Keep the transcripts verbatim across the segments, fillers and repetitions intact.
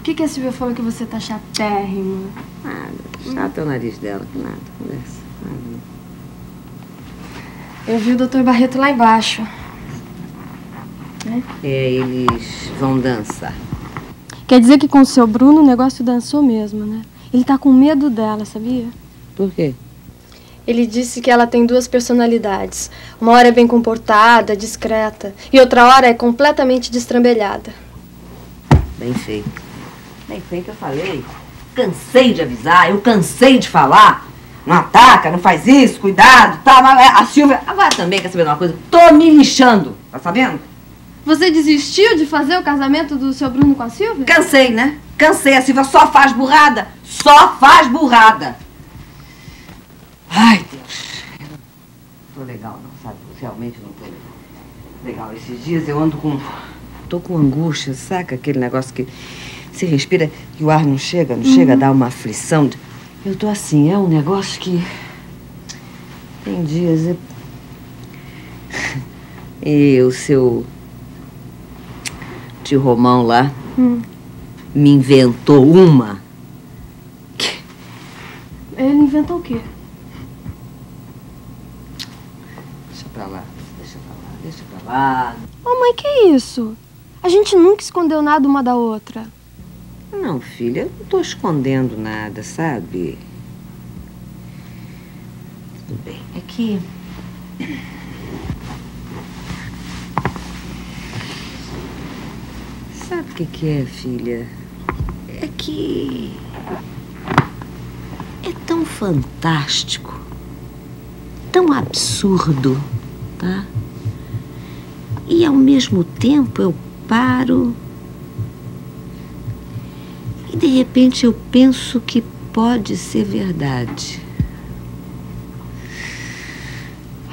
O que, que a Silvia falou que você tá chatérrima? Nada. Chata é o nariz dela, que nada. Conversa. Nada. Eu vi o doutor Barreto lá embaixo. É, é eles vão dançar. Quer dizer que com o seu Bruno o negócio dançou mesmo, né? Ele tá com medo dela, sabia? Por quê? Ele disse que ela tem duas personalidades. Uma hora é bem comportada, discreta, e outra hora é completamente destrambelhada. Bem feito. Bem feito, eu falei. Cansei de avisar, eu cansei de falar. Não ataca, não faz isso, cuidado, tá? A Silvia... Agora também, quer saber de uma coisa? Tô me lixando, tá sabendo? Você desistiu de fazer o casamento do seu Bruno com a Silvia? Cansei, né? Cansei, a Silvia só faz burrada. Só faz burrada. Ai, Deus. Eu não tô legal, não, sabe? Realmente não tô legal. Legal, esses dias eu ando com... Tô com angústia, saca? Aquele negócio que se respira e o ar não chega, não uhum. chega a dar uma aflição. De... Eu tô assim, é um negócio que... Tem dias... Eu... E o seu... Tio Romão lá... Hum. Me inventou uma. Ele inventou o quê? Deixa pra lá, deixa pra lá, deixa pra lá. Ô mãe, que isso? A gente nunca escondeu nada uma da outra. Não, filha, eu não tô escondendo nada, sabe? Tudo bem, é que... Sabe o que que é, filha? É que... É tão fantástico, tão absurdo, tá? E ao mesmo tempo eu paro... E de repente eu penso que pode ser verdade.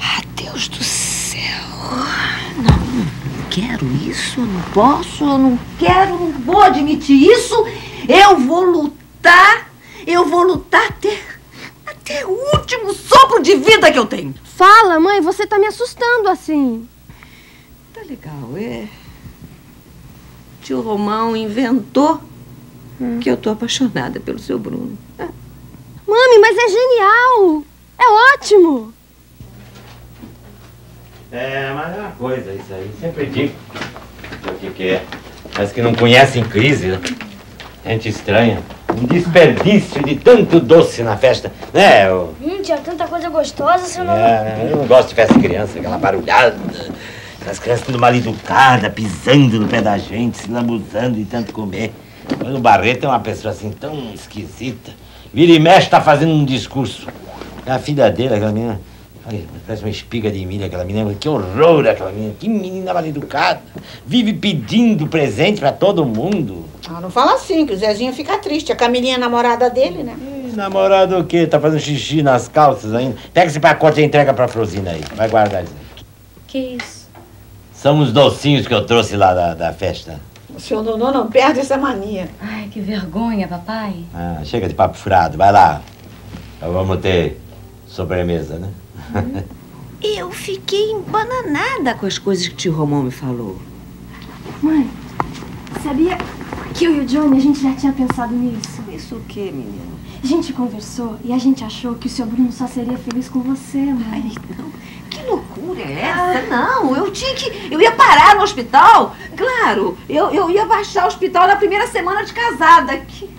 Ah, Deus do céu! Não, não. Quero isso, eu não posso, eu não quero, não vou admitir isso. Eu vou lutar, eu vou lutar até, até o último sopro de vida que eu tenho. Fala, mãe, você tá me assustando assim. Tá legal, é. Tio Romão inventou hum. que eu tô apaixonada pelo seu Bruno. É. Mami, mas é genial, é ótimo. É, mas é uma coisa isso aí, sempre digo o que que é. Mas que não conhecem crise, gente estranha. Um desperdício de tanto doce na festa, né? Eu... Hum, tinha tanta coisa gostosa, senão... É, eu não gosto de festa de criança, aquela barulhada. As crianças tudo mal educadas, pisando no pé da gente, se lambuzando de tanto comer. Mas o Barreto é uma pessoa assim tão esquisita. Vira e mexe, tá fazendo um discurso. A filha dele, aquela menina... Parece uma espiga de milho, aquela menina. Que horror aquela menina. Que menina mal educada. Vive pedindo presente pra todo mundo. Ah, não fala assim, que o Zezinho fica triste. A Camilinha é namorada dele, né? E namorada o quê? Tá fazendo xixi nas calças ainda. Pega esse pacote e entrega pra Frosina aí. Vai guardar isso aí. Que isso? São os docinhos que eu trouxe lá da, da festa. O seu Nonô não perde essa mania. Ai, que vergonha, papai. Ah, chega de papo furado. Vai lá. Então vamos ter sobremesa, né? Eu fiquei embananada com as coisas que o tio Romão me falou. Mãe, sabia que eu e o Johnny, a gente já tinha pensado nisso? Isso o quê, menina? A gente conversou e a gente achou que o seu Bruno só seria feliz com você, mãe. Ai, não. Que loucura é essa? Ah. Não, eu tinha que... Eu ia parar no hospital? Claro, eu, eu ia baixar o hospital na primeira semana de casada. Que...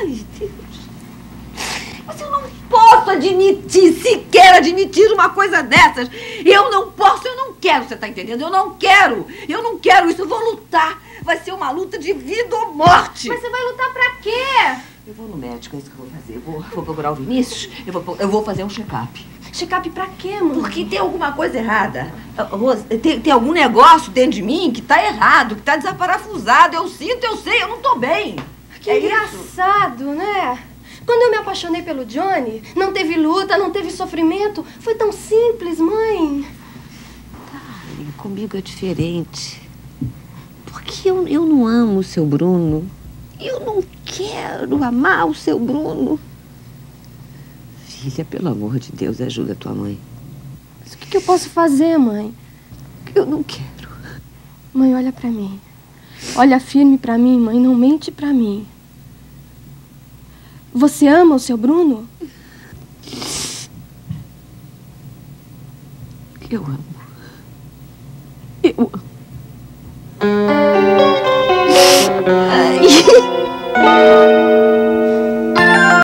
Ai, Deus. Mas eu não posso admitir, sequer admitir uma coisa dessas. Eu não posso, eu não quero, você tá entendendo? Eu não quero, eu não quero isso, eu vou lutar. Vai ser uma luta de vida ou morte. Mas você vai lutar pra quê? Eu vou no médico, é isso que eu vou fazer. Eu vou, vou procurar o Vinícius, eu vou, eu vou fazer um check-up. Check-up pra quê, mãe? Porque tem alguma coisa errada. Rosa, tem, tem algum negócio dentro de mim que tá errado, que tá desaparafusado. Eu sinto, eu sei, eu não tô bem. Que é engraçado, isso? Né? Quando eu me apaixonei pelo Johnny, não teve luta, não teve sofrimento. Foi tão simples, mãe. Tá, comigo é diferente. Porque eu, eu não amo o seu Bruno. Eu não quero amar o seu Bruno. Filha, pelo amor de Deus, ajuda a tua mãe. Mas o que, que eu posso fazer, mãe? Eu não quero. Mãe, olha pra mim. Olha firme pra mim, mãe, não mente pra mim. Você ama o seu Bruno? Eu amo. Eu amo.